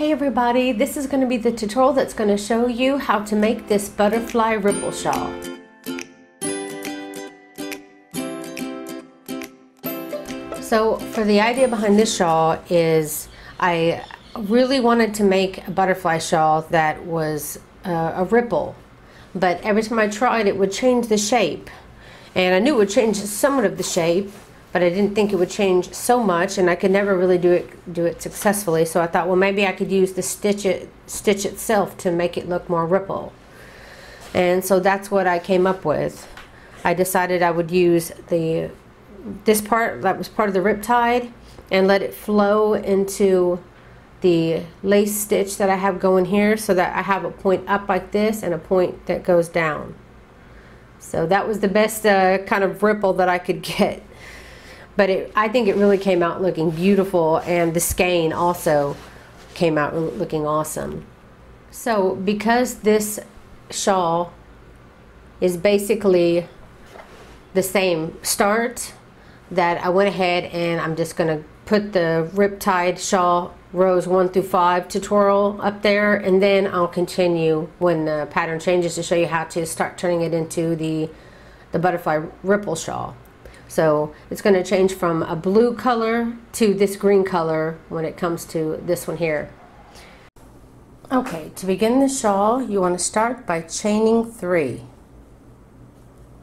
Hey everybody, this is going to be the tutorial that's going to show you how to make this butterfly ripple shawl. So for the idea behind this shawl is I really wanted to make a butterfly shawl that was a ripple, but every time I tried it would change the shape, and I knew it would change somewhat of the shape, but I didn't think it would change so much, and I could never really do it successfully. So I thought, well, maybe I could use the stitch itself to make it look more ripple. And so that's what I came up with. I decided I would use this part that was part of the riptide and let it flow into the lace stitch that I have going here, so that I have a point up like this and a point that goes down. So that was the best kind of ripple that I could get. But I think it really came out looking beautiful, and the skein also came out looking awesome. So because this shawl is basically the same start, that I went ahead and I'm just going to put the Riptide shawl rows 1 through 5 tutorial up there, and then I'll continue when the pattern changes to show you how to start turning it into the butterfly ripple shawl. So it's going to change from a blue color to this green color when it comes to this one here. Okay, to begin the shawl, you want to start by chaining 3.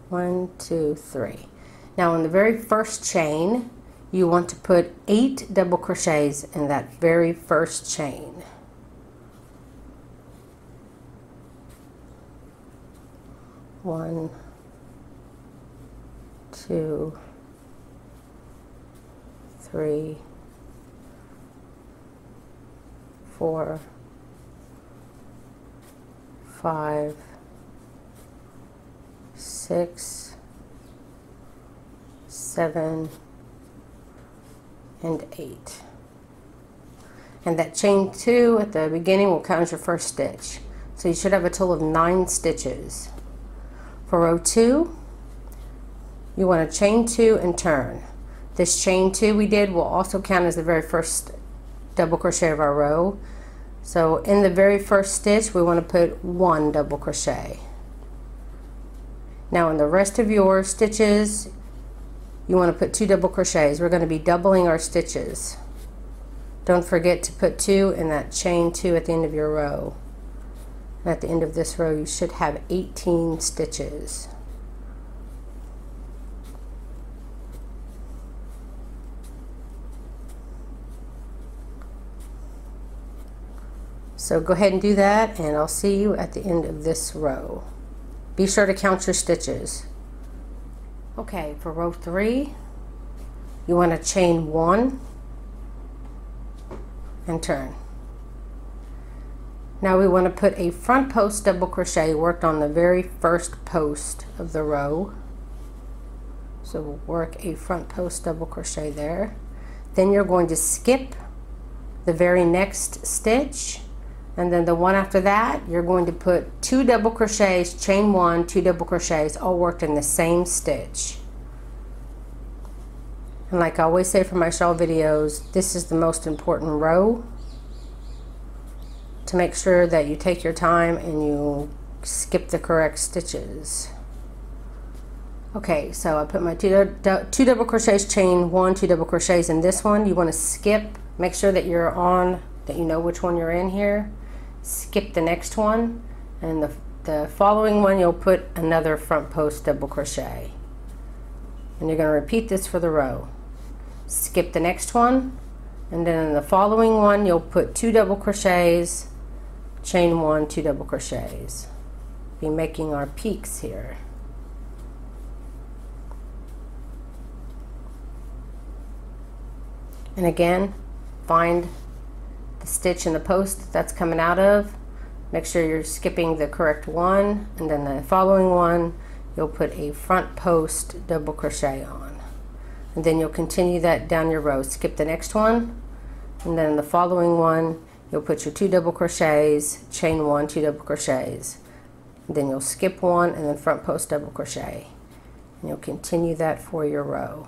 1, 2, 3. Now on the very first chain, you want to put 8 double crochets in that very first chain. One, 2, 3, 4, 5, 6, 7, and 8. And that chain 2 at the beginning will count as your first stitch. So you should have a total of 9 stitches. For row 2, you want to chain 2 and turn. This chain 2 we did will also count as the very first double crochet of our row. So in the very first stitch, we want to put 1 double crochet. Now in the rest of your stitches, you want to put 2 double crochets. We're going to be doubling our stitches. Don't forget to put 2 in that chain 2 at the end of your row. At the end of this row, you should have 18 stitches. So go ahead and do that, and I'll see you at the end of this row. Be sure to count your stitches. Okay, for row 3, you want to chain 1 and turn. Now we want to put a front post double crochet worked on the very first post of the row. So we'll work a front post double crochet there. Then you're going to skip the very next stitch, and then the one after that, you're going to put 2 double crochets, chain 1, 2 double crochets, all worked in the same stitch. And like I always say for my shawl videos, this is the most important row, to make sure that you take your time and you skip the correct stitches. Okay, so I put my 2 double crochets, chain 1, 2 double crochets in this one. You want to skip, make sure that you're on, that you know which one you're in here. Skip the next one, and the following one you'll put another front post double crochet, and you're going to repeat this for the row. Skip the next one, and then in the following one you'll put 2 double crochets, chain 1, 2 double crochets. Be making our peaks here. And again, find the stitch in the post that's coming out of. Make sure you're skipping the correct one, and then the following one you'll put a front post double crochet on, and then you'll continue that down your row. Skip the next one, and then the following one you'll put your 2 double crochets, chain 1, 2 double crochets, and then you'll skip one and then front post double crochet, and you'll continue that for your row.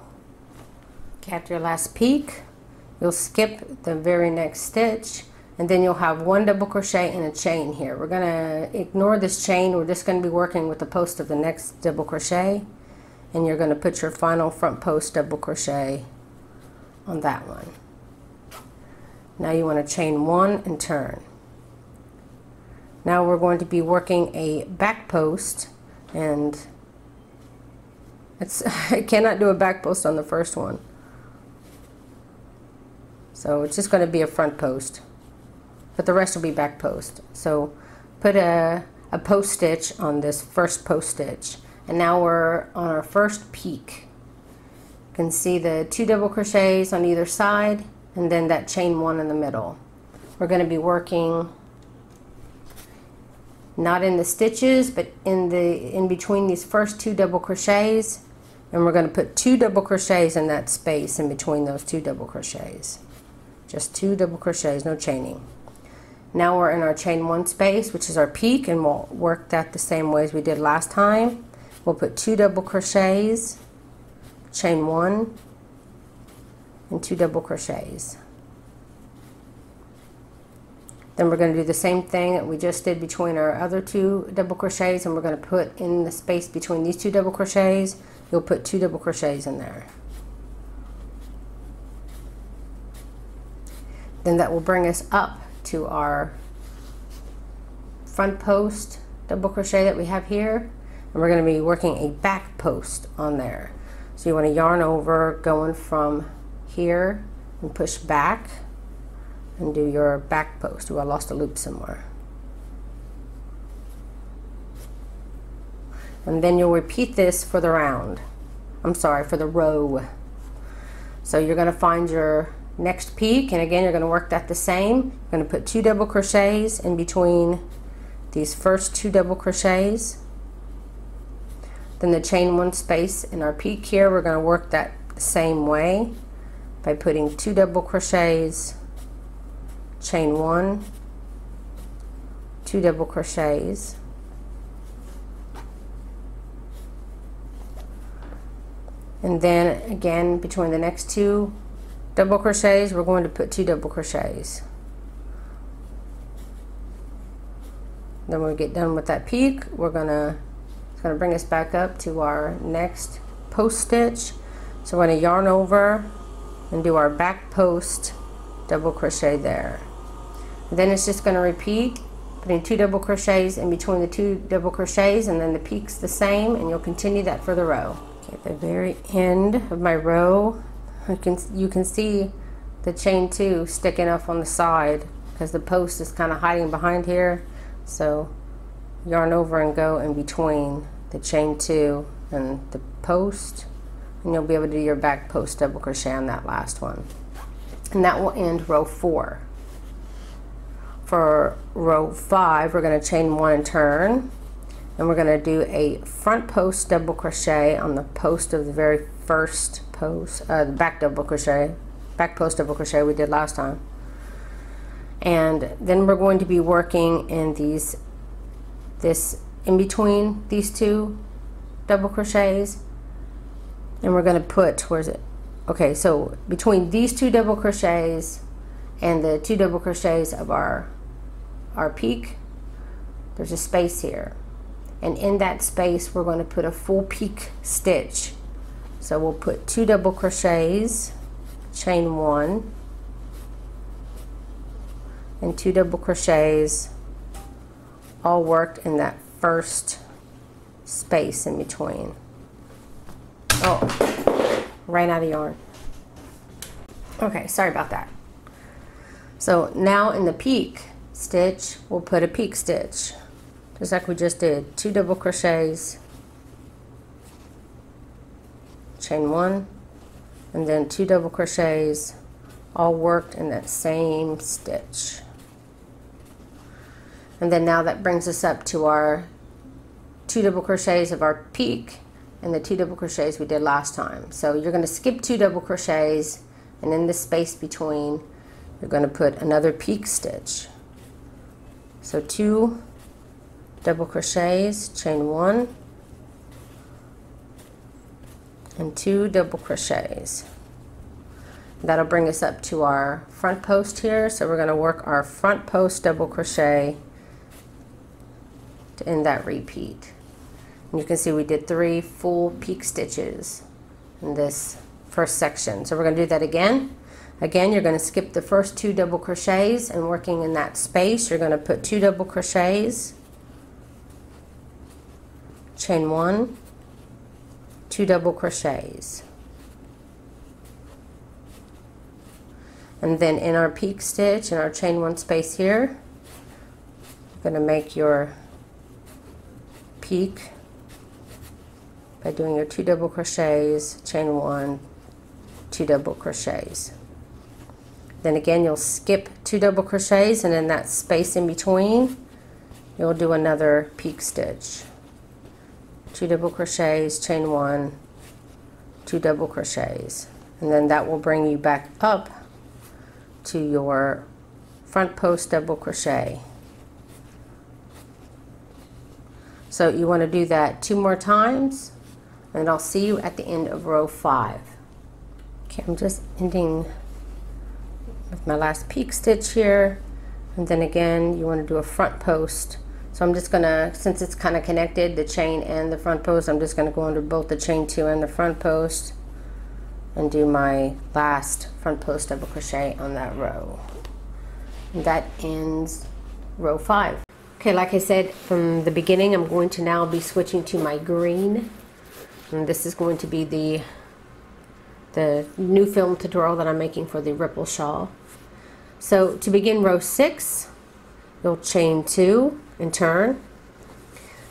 After your last peak, you'll skip the very next stitch, and then you'll have one double crochet and a chain here. We're going to ignore this chain. We're just going to be working with the post of the next double crochet, and you're going to put your final front post double crochet on that one. Now you want to chain one and turn. Now we're going to be working a back post, and I cannot do a back post on the first one. So it's just going to be a front post, but the rest will be back post. So put a post stitch on this first post stitch, and now we're on our first peak. You can see the two double crochets on either side, and then that chain one in the middle. We're going to be working not in the stitches, but in between these first two double crochets, and we're going to put two double crochets in that space in between those two double crochets. Just two double crochets, no chaining. Now we're in our chain one space, which is our peak, and we'll work that the same way as we did last time. We'll put two double crochets, chain one, and two double crochets. Then we're going to do the same thing that we just did between our other two double crochets, and we're going to put in the space between these two double crochets, you'll put two double crochets in there. Then that will bring us up to our front post double crochet that we have here, and we're going to be working a back post on there. So you want to yarn over, going from here and push back and do your back post. Ooh, I lost a loop somewhere. And then you'll repeat this for the round. I'm sorry, for the row. So you're going to find your next peak, and again you're going to work that the same. You're going to put two double crochets in between these first two double crochets, then the chain one space in our peak here. We're going to work that the same way by putting two double crochets, chain one, two double crochets, and then again between the next two double crochets we're going to put two double crochets. Then when we get done with that peak, it's going to bring us back up to our next post stitch. So we're going to yarn over and do our back post double crochet there, and then it's just going to repeat, putting two double crochets in between the two double crochets, and then the peak's the same, and you'll continue that for the row. Okay, at the very end of my row, you can see the chain two sticking up on the side because the post is kind of hiding behind here. So yarn over and go in between the chain two and the post, and you'll be able to do your back post double crochet on that last one. And that will end row four. For row five, we're going to chain one and turn, and we're going to do a front post double crochet on the post of the very first post, the back post double crochet we did last time. And then we're going to be working in this in between these two double crochets, and we're going to put, where's it? Okay, so between these two double crochets and the two double crochets of our peak, there's a space here, and in that space we're going to put a full peak stitch. So we'll put two double crochets, chain one, and two double crochets all worked in that first space in between. Oh, ran out of yarn. Okay, sorry about that. So now in the peak stitch, we'll put a peak stitch, just like we just did, two double crochets, chain one, and then two double crochets all worked in that same stitch. And then now that brings us up to our two double crochets of our peak and the two double crochets we did last time. So you're going to skip two double crochets, and in the space between you're going to put another peak stitch. So two double crochets, chain one, and two double crochets. That'll bring us up to our front post here. So we're going to work our front post double crochet to end that repeat. And you can see we did 3 full peak stitches in this first section. So we're going to do that again. Again, you're going to skip the first 2 double crochets, and working in that space, you're going to put 2 double crochets, chain 1, 2 double crochets. And then in our peak stitch, in our chain 1 space here, you're going to make your peak by doing your 2 double crochets, chain 1, 2 double crochets. Then again, you'll skip 2 double crochets, and in that space in between, you'll do another peak stitch. 2 double crochets, chain 1, 2 double crochets. And then that will bring you back up to your front post double crochet. So you want to do that 2 more times, and I'll see you at the end of row 5. Okay, I'm just ending with my last peak stitch here, and then again you want to do a front post. So I'm just gonna, since it's kind of connected, the chain and the front post, I'm just gonna go under both the chain 2 and the front post and do my last front post double crochet on that row. And that ends row 5. Okay, like I said from the beginning, I'm going to now be switching to my green, and this is going to be the new film tutorial that I'm making for the ripple shawl. So to begin row 6, you'll chain 2 and turn.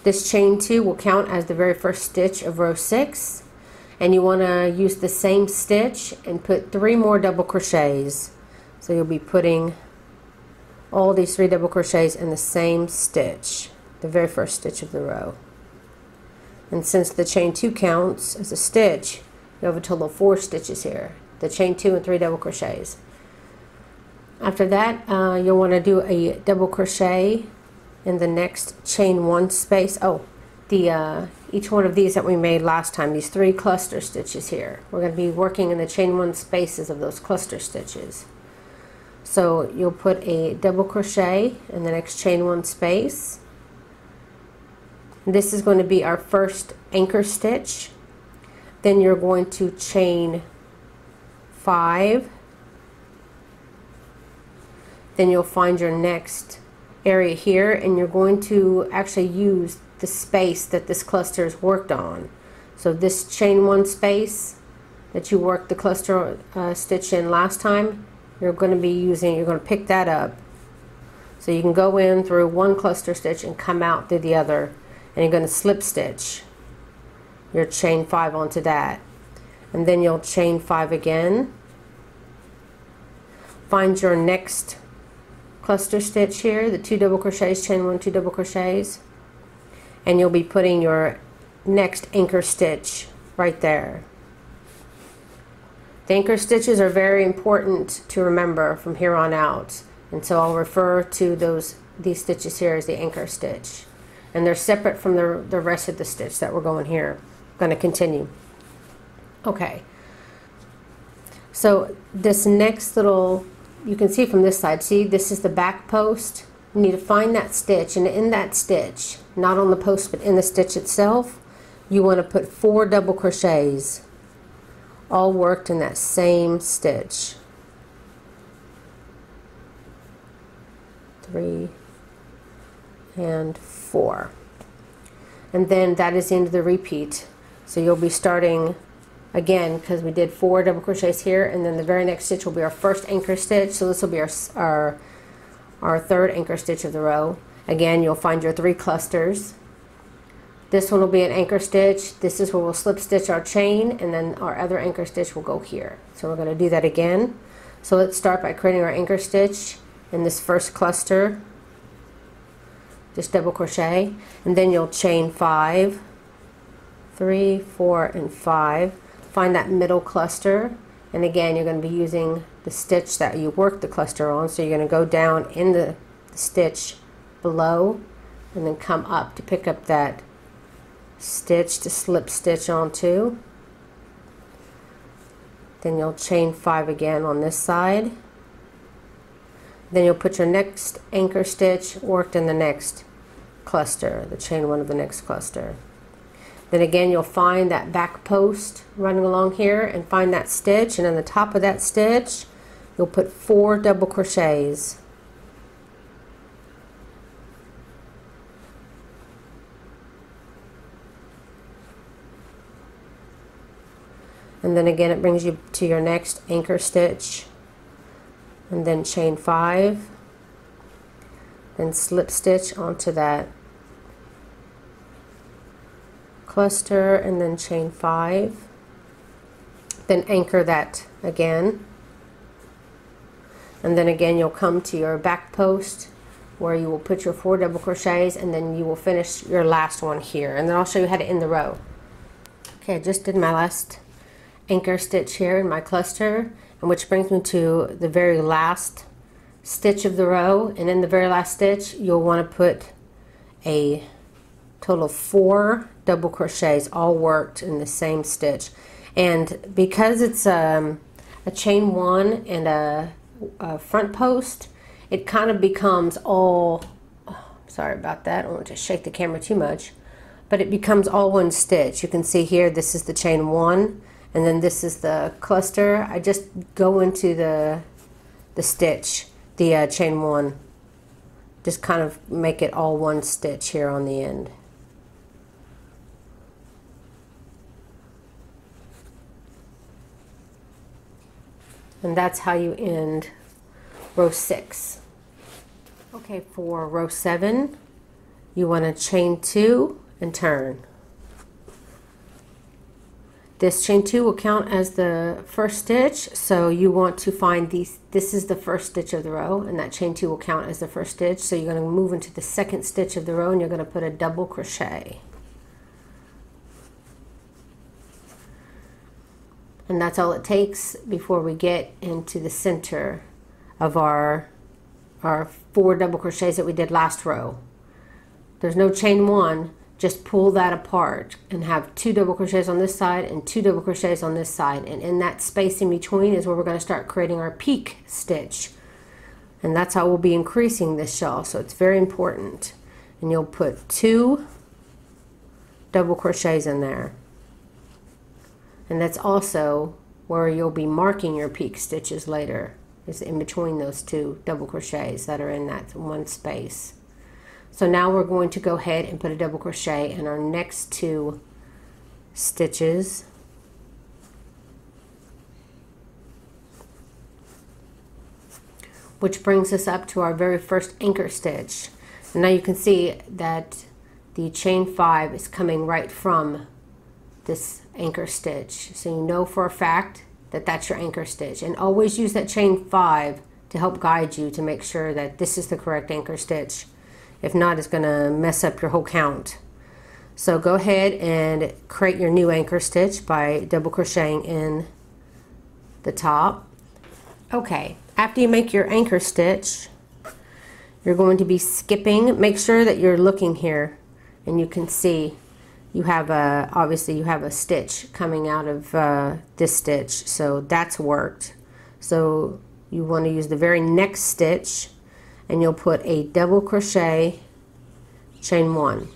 This chain 2 will count as the very first stitch of row 6. And you want to use the same stitch and put 3 more double crochets. So you'll be putting all these 3 double crochets in the same stitch, the very first stitch of the row. And since the chain 2 counts as a stitch, you have a total of 4 stitches here, the chain 2 and 3 double crochets. After that, you'll want to do a double crochet in the next chain 1 space. Oh, each one of these that we made last time, these 3 cluster stitches here, we're going to be working in the chain 1 spaces of those cluster stitches. So you'll put a double crochet in the next chain 1 space. This is going to be our first anchor stitch. Then you're going to chain 5. Then you'll find your next area here, and you're going to actually use the space that this cluster is worked on. So this chain 1 space that you worked the cluster stitch in last time, you're going to pick that up. So you can go in through one cluster stitch and come out through the other, and you're going to slip stitch your chain 5 onto that, and then you'll chain 5 again, find your next cluster stitch here, the 2 double crochets, chain 1, 2 double crochets, and you'll be putting your next anchor stitch right there. The anchor stitches are very important to remember from here on out, and so I'll refer to these stitches here as the anchor stitch, and they're separate from the rest of the stitch that we're going here. I'm going to continue. Okay, so this next little, you can see from this side, see, this is the back post. You need to find that stitch, and in that stitch, not on the post but in the stitch itself, you want to put 4 double crochets, all worked in that same stitch. 3 and 4. And then that is the end of the repeat. So you'll be starting again, because we did 4 double crochets here, and then the very next stitch will be our first anchor stitch. So this will be our third anchor stitch of the row. Again, you'll find your 3 clusters. This one will be an anchor stitch. This is where we'll slip stitch our chain, and then our other anchor stitch will go here. So we're going to do that again. So let's start by creating our anchor stitch in this first cluster. Just double crochet, and then you'll chain 5, 3, 4, and 5. Find that middle cluster, and again you're going to be using the stitch that you worked the cluster on. So you're going to go down in the stitch below, and then come up to pick up that stitch to slip stitch onto. Then you'll chain 5 again on this side. Then you'll put your next anchor stitch worked in the next cluster, the chain 1 of the next cluster. Then again you'll find that back post running along here and find that stitch, and in the top of that stitch you'll put 4 double crochets. And then again it brings you to your next anchor stitch, and then chain 5, then slip stitch onto that cluster, and then chain 5, then anchor that again, and then again you'll come to your back post where you will put your 4 double crochets, and then you will finish your last one here, and then I'll show you how to end the row. Okay, I just did my last anchor stitch here in my cluster, and which brings me to the very last stitch of the row, and in the very last stitch you'll want to put a total of 4 double crochets all worked in the same stitch. And because it's a chain 1 and a front post, it kind of becomes all, sorry about that, I don't want to shake the camera too much, but it becomes all one stitch. You can see here this is the chain 1, and then this is the cluster. I just go into the stitch, the chain 1, just kind of make it all one stitch here on the end. And that's how you end row 6. Okay, for row 7 you want to chain 2 and turn. This chain 2 will count as the first stitch, so you want to find these. This is the first stitch of the row, and that chain 2 will count as the first stitch, so you're going to move into the second stitch of the row, and you're going to put a double crochet. And that's all it takes before we get into the center of our 4 double crochets that we did last row. There's no chain 1. Just pull that apart and have 2 double crochets on this side and 2 double crochets on this side, and in that space in between is where we're going to start creating our peak stitch, and that's how we'll be increasing this shawl, so it's very important. And you'll put 2 double crochets in there, and that's also where you'll be marking your peak stitches later, is in between those 2 double crochets that are in that one space. So now we're going to go ahead and put a double crochet in our next 2 stitches. Which brings us up to our very first anchor stitch. And now you can see that the chain 5 is coming right from this anchor stitch. So you know for a fact that that's your anchor stitch. And always use that chain 5 to help guide you to make sure that this is the correct anchor stitch. If not, it's going to mess up your whole count. So go ahead and create your new anchor stitch by double crocheting in the top. Okay, after you make your anchor stitch, you're going to be skipping. Make sure that you're looking here and you can see you have a, obviously you have a stitch coming out of this stitch, so that's worked. So you want to use the very next stitch, and you'll put a double crochet, chain 1.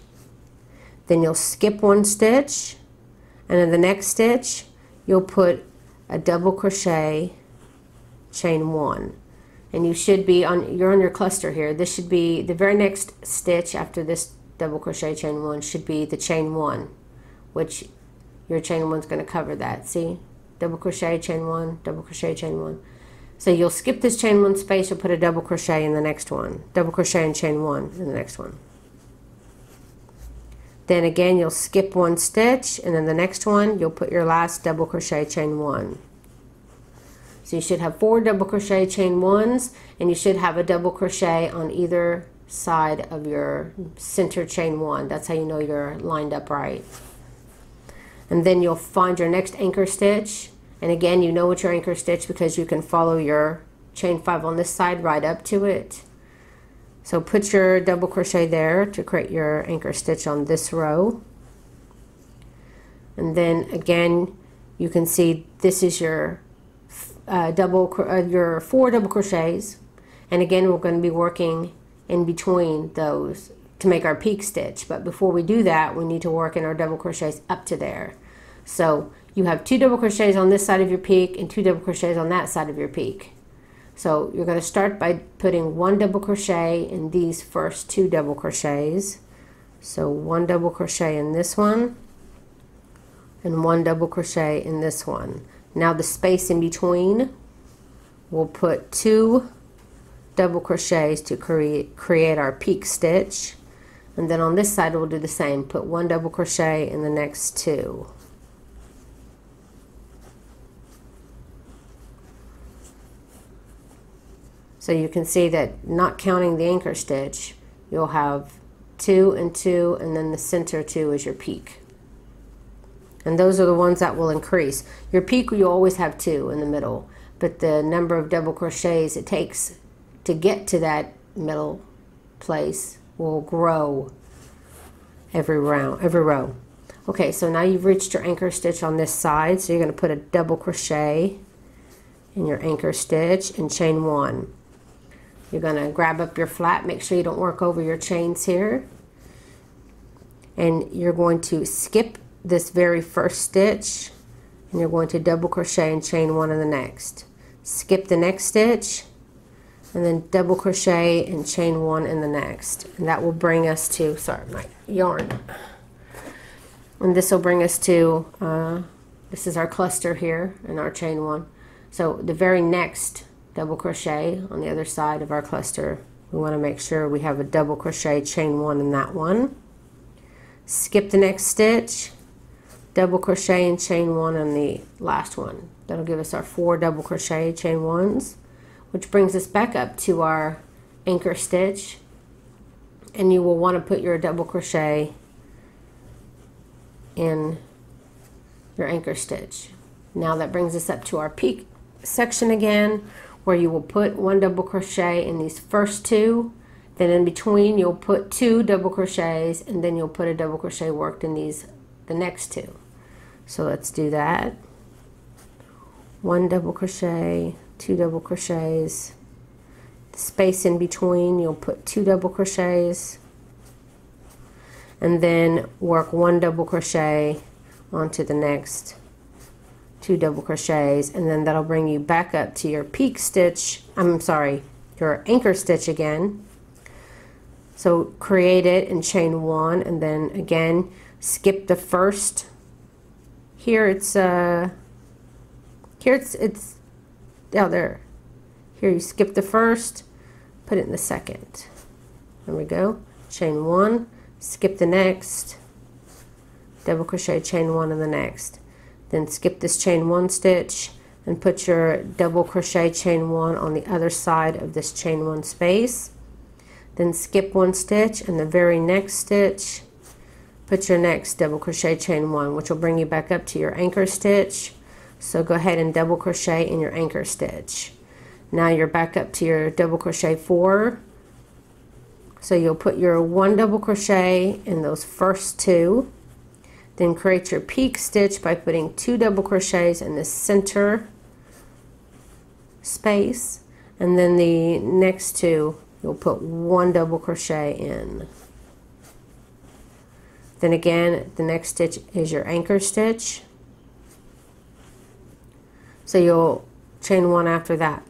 Then you'll skip 1 stitch, and in the next stitch you'll put a double crochet, chain 1. And you should be on, you're on your cluster here. This should be the very next stitch after this double crochet, chain 1 should be the chain 1, which your chain 1 is going to cover that. See? Double crochet, chain 1, double crochet, chain 1. So you'll skip this chain 1 space, you'll put a double crochet in the next one, double crochet and chain 1 in the next one. Then again you'll skip 1 stitch, and in the next one you'll put your last double crochet, chain 1. So you should have 4 double crochet, chain 1s, and you should have a double crochet on either side of your center chain 1. That's how you know you're lined up right. And then you'll find your next anchor stitch. And again, you know it's your anchor stitch because you can follow your chain 5 on this side right up to it. So put your double crochet there to create your anchor stitch on this row. And then again, you can see this is your your 4 double crochets, and again we're going to be working in between those to make our peak stitch. But before we do that, we need to work in our double crochets up to there. So you have 2 double crochets on this side of your peak and 2 double crochets on that side of your peak. So you're going to start by putting 1 double crochet in these first 2 double crochets. So 1 double crochet in this one and 1 double crochet in this one. Now the space in between, we'll put 2 double crochets to create our peak stitch, and then on this side we'll do the same. Put 1 double crochet in the next 2. So you can see that, not counting the anchor stitch, you'll have 2 and 2, and then the center 2 is your peak. And those are the ones that will increase. Your peak, you always have 2 in the middle, but the number of double crochets it takes to get to that middle place will grow every row. Okay, so now you've reached your anchor stitch on this side, so you're going to put a double crochet in your anchor stitch and chain 1. You're going to grab up your flat, make sure you don't work over your chains here, and you're going to skip this very first stitch and you're going to double crochet and chain 1 in the next. Skip the next stitch and then double crochet and chain 1 in the next, and that will bring us to, sorry, my yarn, and this will bring us to this is our cluster here and our chain 1. So the very next double crochet on the other side of our cluster, we want to make sure we have a double crochet, chain 1 in that one. Skip the next stitch, double crochet and chain 1 on the last one. That'll give us our 4 double crochet, chain 1s, which brings us back up to our anchor stitch, and you will want to put your double crochet in your anchor stitch. Now that brings us up to our peak section again, where you will put 1 double crochet in these first 2, then in between you'll put 2 double crochets, and then you'll put a double crochet worked in these, the next 2. So let's do that. 1 double crochet, 2 double crochets, the space in between you'll put 2 double crochets, and then work 1 double crochet onto the next 2 double crochets, and then that'll bring you back up to your peak stitch, I'm sorry, your anchor stitch again. So create it and chain 1, and then again skip the first, here it's down there, here you skip the first, put it in the second, there we go, chain 1, skip the next, double crochet, chain 1 in the next. Then skip this chain 1 stitch and put your double crochet, chain 1 on the other side of this chain 1 space. Then skip 1 stitch and the very next stitch put your next double crochet, chain 1, which will bring you back up to your anchor stitch. So go ahead and double crochet in your anchor stitch. Now you're back up to your double crochet 4. So you'll put your 1 double crochet in those first 2. Then create your peak stitch by putting 2 double crochets in the center space, and then the next 2 you'll put 1 double crochet in. Then again the next stitch is your anchor stitch, so you'll chain 1 after that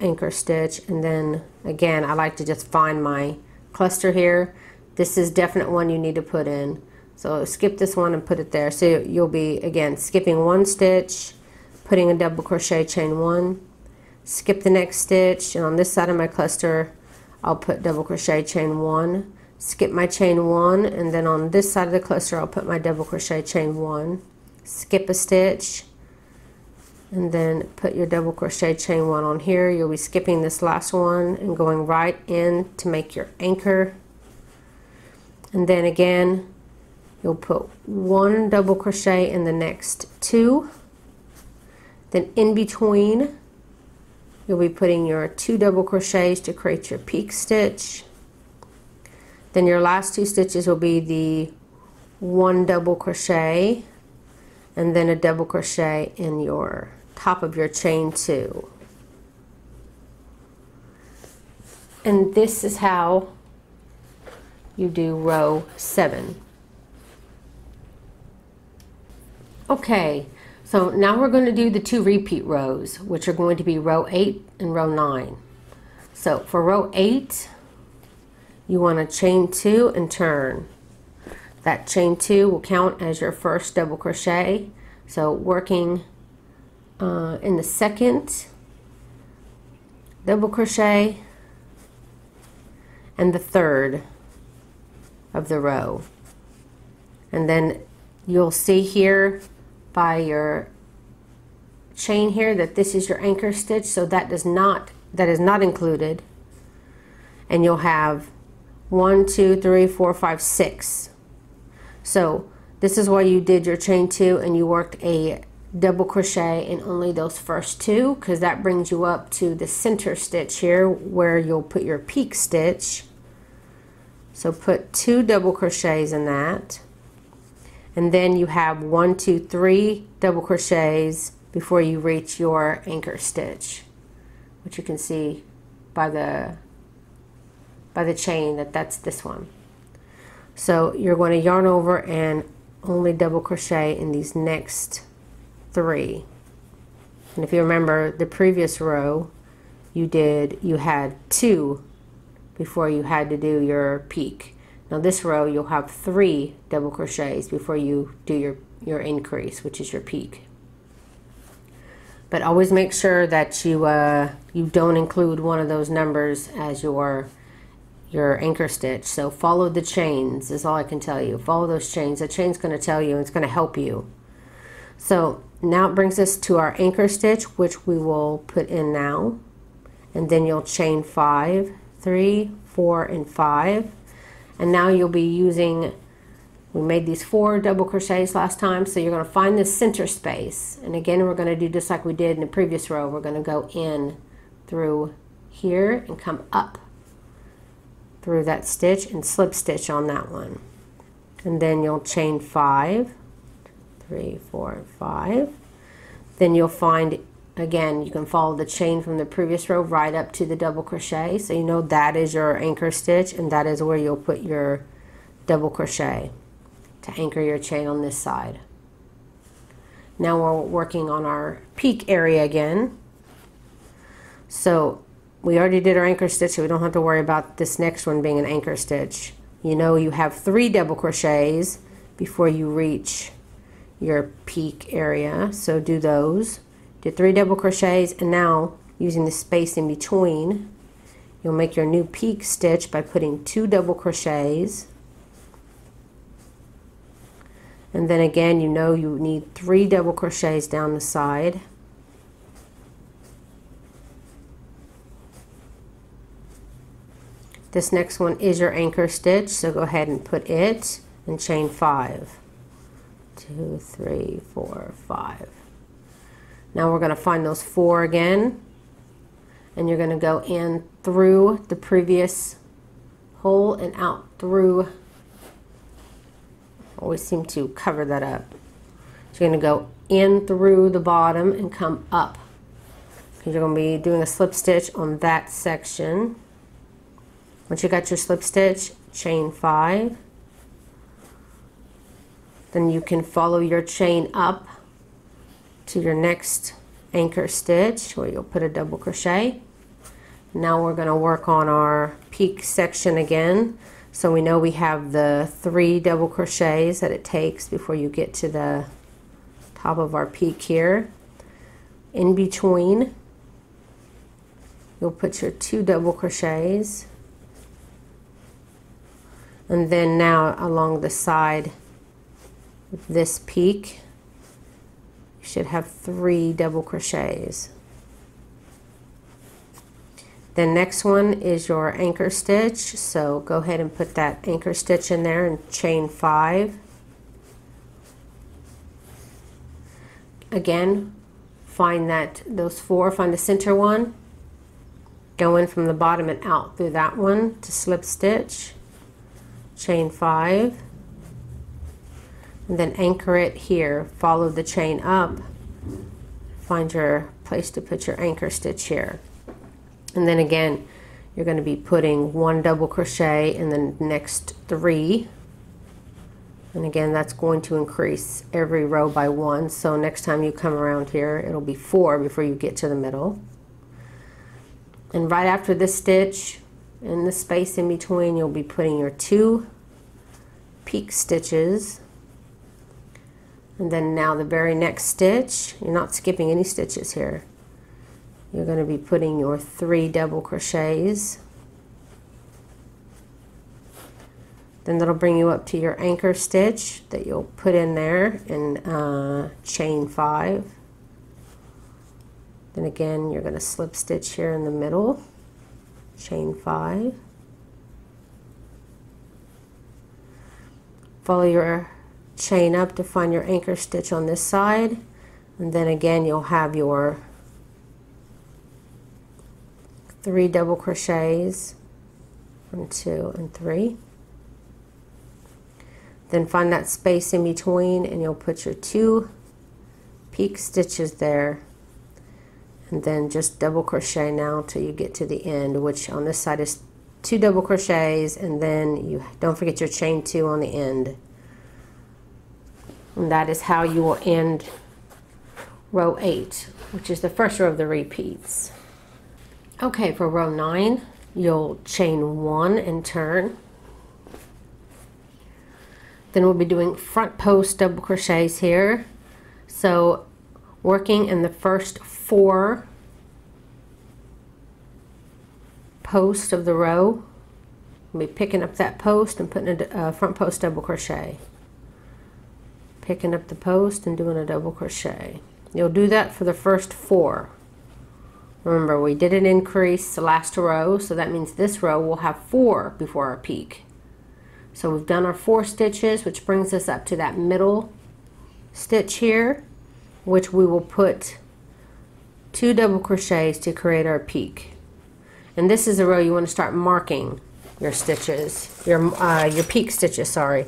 anchor stitch, and then again I like to just find my cluster here. This is definite one you need to put in. So skip this one and put it there. So you'll be, again, skipping 1 stitch, putting a double crochet, chain 1, skip the next stitch, and on this side of my cluster I'll put double crochet, chain 1, skip my chain 1, and then on this side of the cluster I'll put my double crochet, chain 1, skip a stitch, and then put your double crochet, chain 1 on here. You'll be skipping this last one and going right in to make your anchor, and then again you'll put 1 double crochet in the next 2. Then in between you'll be putting your 2 double crochets to create your peak stitch. Then your last 2 stitches will be the 1 double crochet and then a double crochet in your top of your chain two. And this is how you do row 7. Okay, so now we're going to do the 2 repeat rows, which are going to be row 8 and row 9. So for row 8, you want to chain 2 and turn. That chain 2 will count as your first double crochet. So working in the second double crochet and the third of the row. And then you'll see here by your chain here that this is your anchor stitch, so that is not included. And you'll have 1, 2, 3, 4, 5, 6. So this is why you did your chain 2 and you worked a double crochet in only those first 2, because that brings you up to the center stitch here where you'll put your peak stitch. So put 2 double crochets in that, and then you have 1, 2, 3 double crochets before you reach your anchor stitch, which you can see by the chain that's this one. So you're going to yarn over and only double crochet in these next 3. And if you remember the previous row, you had 2 before you had to do your peak. Now this row you'll have 3 double crochets before you do your increase, which is your peak. But always make sure that you don't include one of those numbers as your anchor stitch. So follow the chains is all I can tell you. Follow those chains. The chain's going to tell you and it's going to help you. So now it brings us to our anchor stitch, which we will put in now, and then you'll chain 5, 3, 4, and 5. And now you'll be using, we made these 4 double crochets last time, so you're going to find the center space. And again, we're going to do just like we did in the previous row. We're going to go in through here and come up through that stitch and slip stitch on that one. And then you'll chain 5, 3, 4, and 5. Then you'll find, again, you can follow the chain from the previous row right up to the double crochet, so you know that is your anchor stitch, and that is where you'll put your double crochet to anchor your chain on this side. Now we're working on our peak area again. So we already did our anchor stitch, so we don't have to worry about this next one being an anchor stitch. You know you have 3 double crochets before you reach your peak area, so do those. Do 3 double crochets, and now using the space in between, you'll make your new peak stitch by putting 2 double crochets. And then again, you know you need 3 double crochets down the side. This next one is your anchor stitch, so go ahead and put it and chain 5, 2, 3, 4, 5. Now we're going to find those 4 again, and you're going to go in through the previous hole and out through. Always seem to cover that up. So you're going to go in through the bottom and come up, because you're going to be doing a slip stitch on that section. Once you got your slip stitch, chain 5. Then you can follow your chain up to your next anchor stitch where you'll put a double crochet. Now we're going to work on our peak section again, so we know we have the 3 double crochets that it takes before you get to the top of our peak here. In between, you'll put your 2 double crochets, and then now along the side of this peak should have 3 double crochets. The next one is your anchor stitch, so go ahead and put that anchor stitch in there and chain 5. Again, find those 4, find the center one, go in from the bottom and out through that one to slip stitch, chain 5. And then anchor it here, follow the chain up, find your place to put your anchor stitch here. And then again, you're going to be putting one double crochet in the next three. And again, that's going to increase every row by one. So next time you come around here, it'll be four before you get to the middle. And right after this stitch, in the space in between, you'll be putting your two peak stitches. And then now the very next stitch, you're not skipping any stitches here. You're going to be putting your three double crochets. Then that'll bring you up to your anchor stitch that you'll put in there and chain five. Then again, you're going to slip stitch here in the middle, chain five. Follow your chain up to find your anchor stitch on this side, and then again you'll have your three double crochets, 1, 2, and 3. Then find that space in between and you'll put your two peak stitches there, and then just double crochet now till you get to the end, which on this side is two double crochets, and then you don't forget your chain two on the end. And that is how you will end row 8, which is the first row of the repeats. Okay, for row 9, you'll chain 1 and turn. Then we'll be doing front post double crochets here. So working in the first 4 posts of the row, we'll be picking up that post and putting a front post double crochet. Picking up the post and doing a double crochet. You'll do that for the first 4. Remember, we didn't increase the last row, so that means this row will have 4 before our peak. So we've done our 4 stitches, which brings us up to that middle stitch here, which we will put 2 double crochets to create our peak. And this is the row you want to start marking your stitches, your peak stitches, sorry.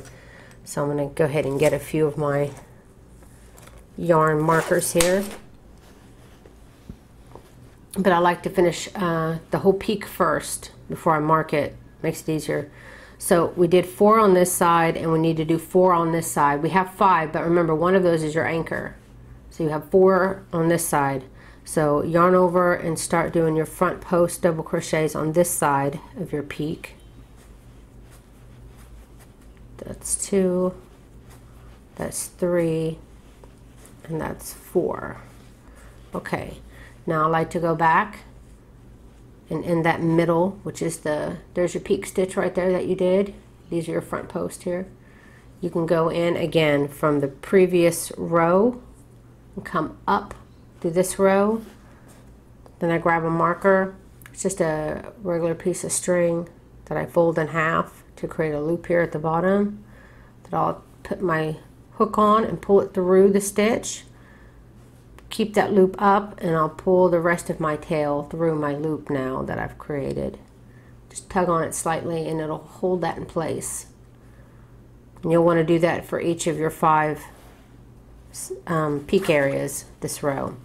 So I'm going to go ahead and get a few of my yarn markers here. But I like to finish the whole peak first before I mark it. Makes it easier. So we did 4 on this side and we need to do 4 on this side. We have 5, but remember one of those is your anchor. So you have 4 on this side. So yarn over and start doing your front post double crochets on this side of your peak. That's 2, that's 3, and that's 4. Okay, now I like to go back and in that middle, which is there's your peak stitch right there that you did. These are your front posts here. You can go in again from the previous row and come up through this row. Then I grab a marker. It's just a regular piece of string that I fold in half to create a loop here at the bottom that I'll put my hook on and pull it through the stitch. Keep that loop up and I'll pull the rest of my tail through my loop now that I've created. Just tug on it slightly and it'll hold that in place. And you'll want to do that for each of your 5 peak areas this row.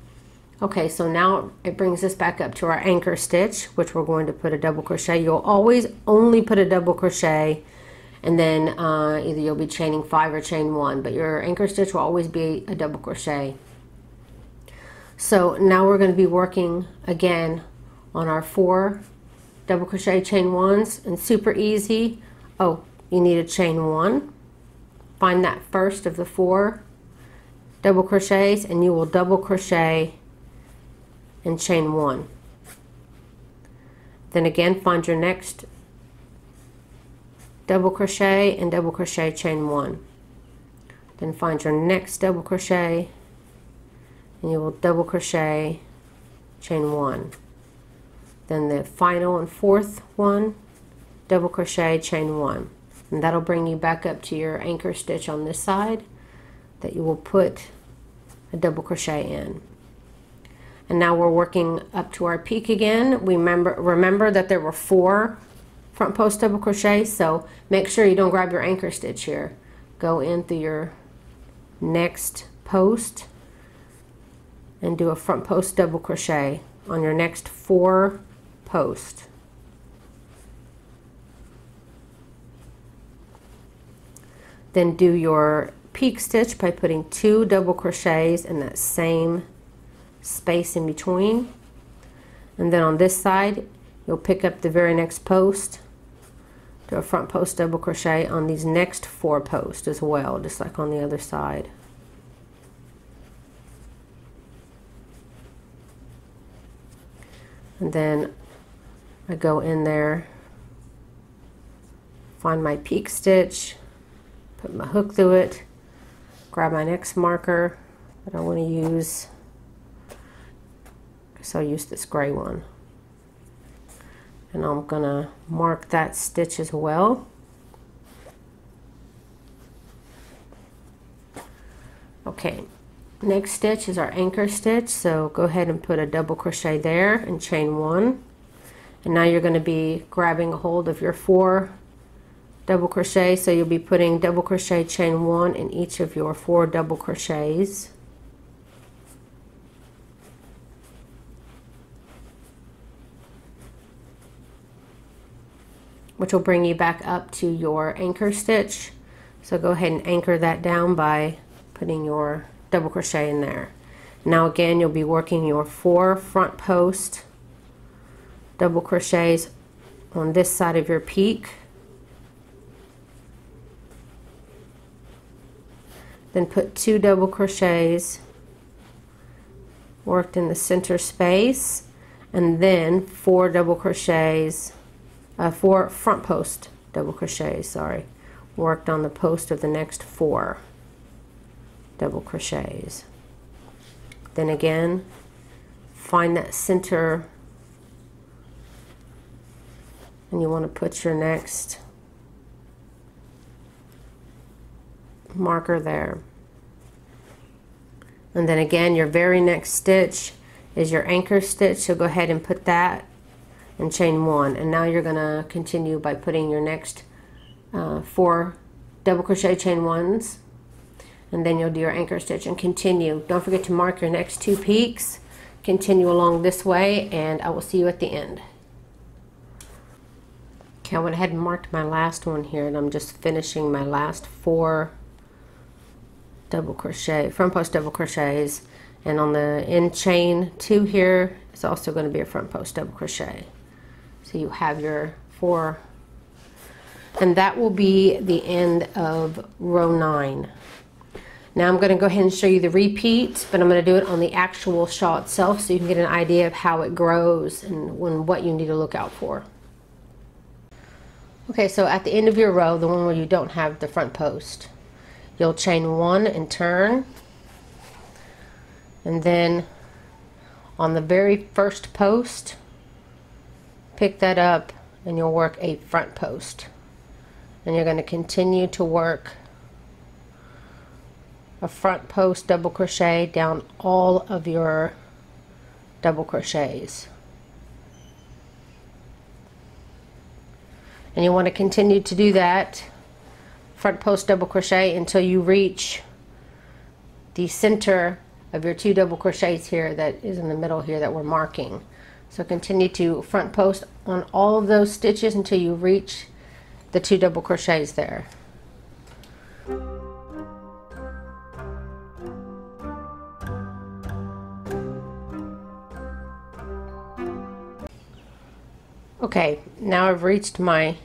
Okay, so now it brings us back up to our anchor stitch, which we're going to put a double crochet. You'll always only put a double crochet, and then either you'll be chaining 5 or chain 1, but your anchor stitch will always be a double crochet. So now we're going to be working again on our 4 double crochet chain 1s, and super easy. Oh, you need a chain 1. Find that first of the 4 double crochets, and you will double crochet and chain 1. Then again, find your next double crochet and double crochet, chain 1. Then find your next double crochet and you will double crochet, chain 1. Then the final and fourth one, double crochet, chain 1. And that'll bring you back up to your anchor stitch on this side that you will put a double crochet in. And now we're working up to our peak again. Remember that there were 4 front post double crochets, so make sure you don't grab your anchor stitch here. Go in through your next post and do a front post double crochet on your next 4 posts. Then do your peak stitch by putting 2 double crochets in that same space in between, and then on this side you'll pick up the very next post, do a front post double crochet on these next 4 posts as well, just like on the other side. And then I go in there, find my peak stitch, put my hook through it, grab my next marker that I want to use, so I'll use this gray one, and I'm gonna mark that stitch as well. Okay, next stitch is our anchor stitch, so go ahead and put a double crochet there and chain 1, and now you're going to be grabbing a hold of your 4 double crochet, so you'll be putting double crochet, chain 1 in each of your 4 double crochets. Which will bring you back up to your anchor stitch. So go ahead and anchor that down by putting your double crochet in there. Now again, you'll be working your 4 front post double crochets on this side of your peak. Then put 2 double crochets worked in the center space, and then 4 double crochets, 4 front post double crochets, sorry, worked on the post of the next 4 double crochets. Then again, find that center, and you want to put your next marker there. And then again, your very next stitch is your anchor stitch, so go ahead and put that and chain 1, and now you're gonna continue by putting your next 4 double crochet, chain 1s, and then you'll do your anchor stitch and continue. Don't forget to mark your next 2 peaks. Continue along this way, and I will see you at the end. Okay, I went ahead and marked my last one here, and I'm just finishing my last 4 double crochet, front post double crochets, and on the end chain 2 here is also going to be a front post double crochet. So you have your 4, and that will be the end of row 9. Now I'm going to go ahead and show you the repeat, but I'm going to do it on the actual shawl itself so you can get an idea of how it grows and what you need to look out for. Okay, so at the end of your row, the one where you don't have the front post, you'll chain 1 and turn, and then on the very first post, pick that up and you'll work a front post, and you're going to continue to work a front post double crochet down all of your double crochets, and you want to continue to do that front post double crochet until you reach the center of your 2 double crochets here that is in the middle here that we're marking. So continue to front post on all of those stitches until you reach the 2 double crochets there. Okay, now I've reached my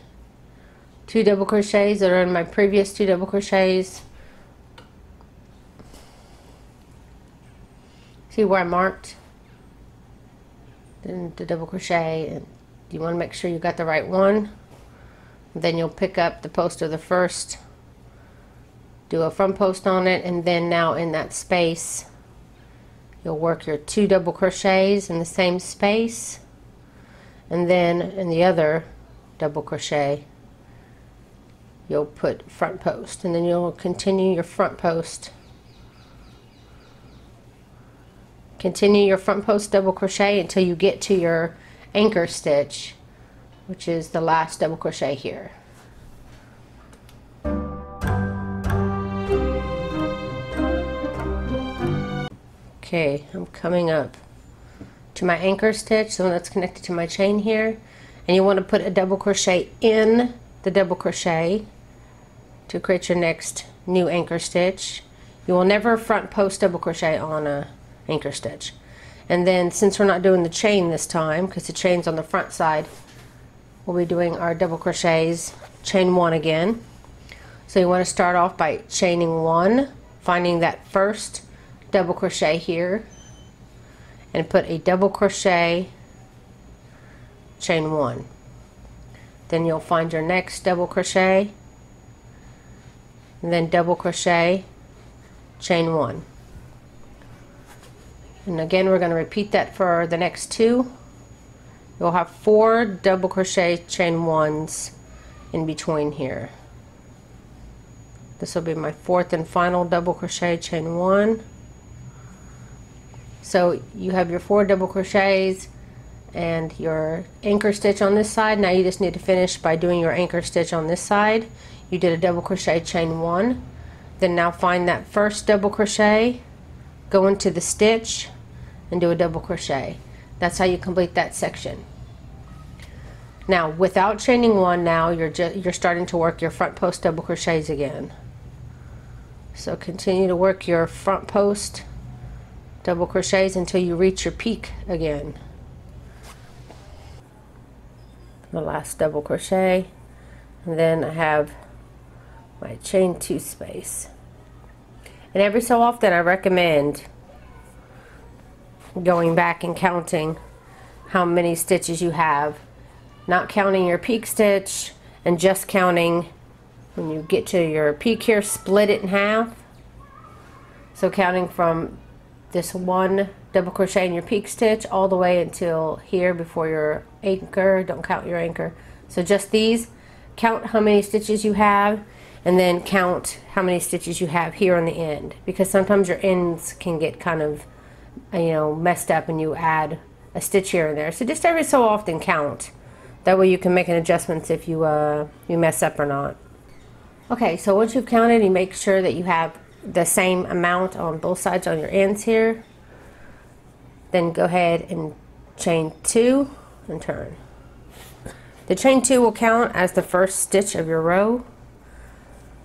2 double crochets that are in my previous 2 double crochets. See where I marked, then the double crochet, and you want to make sure you got the right one. Then you'll pick up the post of the first, do a front post on it, and then now in that space you'll work your 2 double crochets in the same space, and then in the other double crochet you'll put front post, and then you'll continue your front post. Continue your front post double crochet until you get to your anchor stitch, which is the last double crochet here. Okay, I'm coming up to my anchor stitch, the one that's connected to my chain here, and you want to put a double crochet in the double crochet to create your next new anchor stitch. You will never front post double crochet on a anchor stitch. And then, since we're not doing the chain this time because the chain's on the front side, we'll be doing our double crochets chain one again. So you want to start off by chaining one, finding that first double crochet here, and put a double crochet, chain one. Then you'll find your next double crochet, and then double crochet, chain one. And again, we're going to repeat that for the next two. You'll have four double crochet chain ones in between here. This will be my fourth and final double crochet chain one. So you have your four double crochets and your anchor stitch on this side. Now you just need to finish by doing your anchor stitch on this side. You did a double crochet chain one. Then now find that first double crochet, go into the stitch, and do a double crochet. That's how you complete that section. Now, without chaining one, now you're starting to work your front post double crochets again. So continue to work your front post double crochets until you reach your peak again. The last double crochet, and then I have my chain two space. And every so often I recommend going back and counting how many stitches you have, not counting your peak stitch, and just counting when you get to your peak here, split it in half. So counting from this one double crochet in your peak stitch all the way until here before your anchor. Don't count your anchor. So just these, count how many stitches you have, and then count how many stitches you have here on the end, because sometimes your ends can get kind of, you know, messed up and you add a stitch here and there. So just every so often count. That way you can make an adjustment if you you mess up or not. Okay, so once you've counted, you make sure that you have the same amount on both sides on your ends here. Then go ahead and chain two and turn. The chain two will count as the first stitch of your row.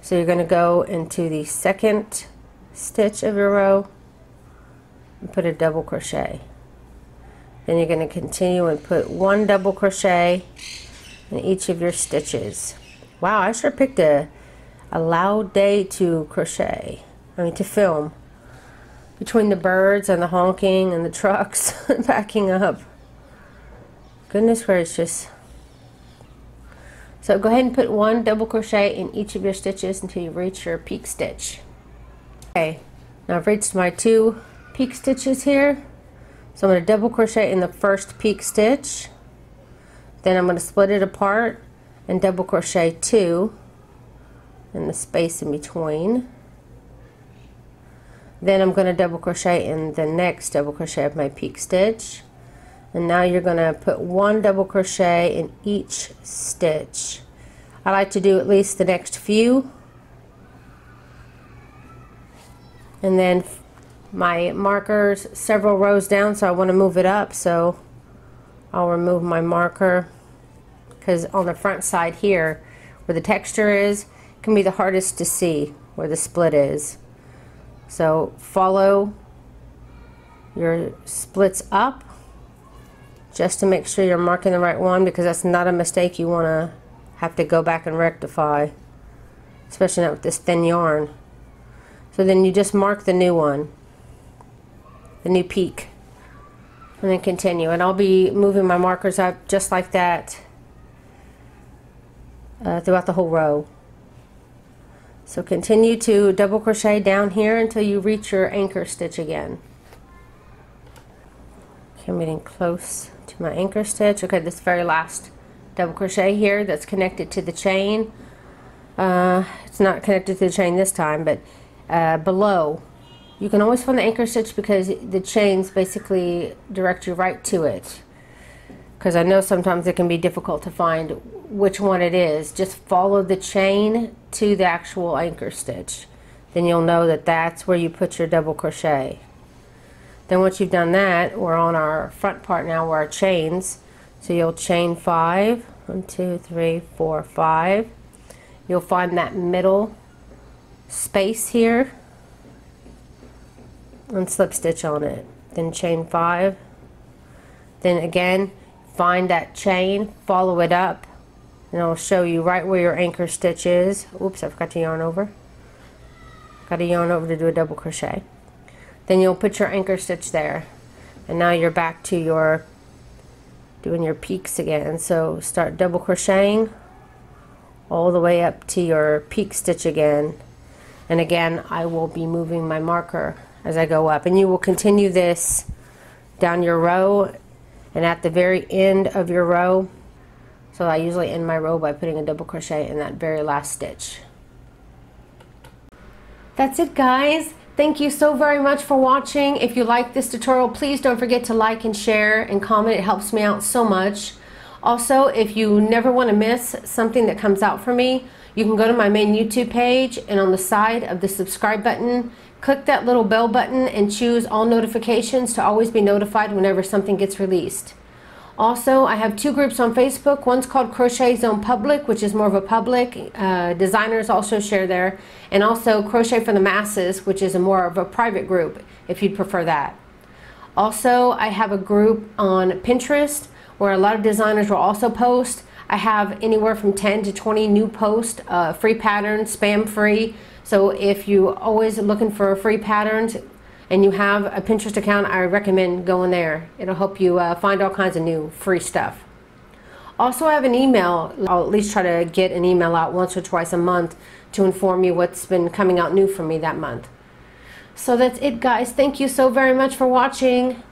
So you're going to go into the second stitch of your row and put a double crochet. Then you're going to continue and put one double crochet in each of your stitches. Wow, I sure picked a loud day to crochet. I mean, to film. Between the birds and the honking and the trucks backing up. Goodness gracious. So go ahead and put one double crochet in each of your stitches until you reach your peak stitch. Okay, now I've reached my two peak stitches here. So I'm going to double crochet in the first peak stitch. Then I'm going to split it apart and double crochet two in the space in between. Then I'm going to double crochet in the next double crochet of my peak stitch. And now you're going to put one double crochet in each stitch. I like to do at least the next few. And then my marker's several rows down, so I want to move it up, so I'll remove my marker, because on the front side here where the texture is, it can be the hardest to see where the split is. So follow your splits up just to make sure you're marking the right one, because that's not a mistake you want to have to go back and rectify, especially not with this thin yarn. So then you just mark the new one, the new peak, and then continue. And I'll be moving my markers up just like that throughout the whole row. So continue to double crochet down here until you reach your anchor stitch again. Okay, I'm getting close to my anchor stitch. Okay, this very last double crochet here that's connected to the chain. It's not connected to the chain this time, but below. You can always find the anchor stitch because the chains basically direct you right to it. Because I know sometimes it can be difficult to find which one it is. Just follow the chain to the actual anchor stitch. Then you'll know that that's where you put your double crochet. Then once you've done that, we're on our front part now where our chains. So you'll chain 5, 1, 2, 3, 4, 5. You'll find that middle space here and slip stitch on it. Then chain 5. Then again, find that chain, follow it up, and it'll show you right where your anchor stitch is. Oops, I forgot to yarn over. Got to yarn over to do a double crochet. Then you'll put your anchor stitch there, and now you're back to your doing your peaks again. So start double crocheting all the way up to your peak stitch again, and again I will be moving my marker as I go up, and you will continue this down your row and at the very end of your row. So I usually end my row by putting a double crochet in that very last stitch. That's it, guys. Thank you so very much for watching. If you like this tutorial, please don't forget to like and share and comment. It helps me out so much. Also, if you never want to miss something that comes out for me, you can go to my main YouTube page, and on the side of the subscribe button, click that little bell button and choose all notifications to always be notified whenever something gets released. Also, I have 2 groups on Facebook. One's called Crochet Zone Public, which is more of a public. Designers also share there. And also Crochet for the Masses, which is more of a private group, if you'd prefer that. Also, I have a group on Pinterest where a lot of designers will also post. I have anywhere from 10 to 20 new posts, free patterns, spam free. So if you're always looking for free patterns, and you have a Pinterest account, I recommend going there. It'll help you find all kinds of new free stuff. Also, I have an email. I'll at least try to get an email out once or twice a month to inform you what's been coming out new for me that month. So that's it, guys. Thank you so very much for watching.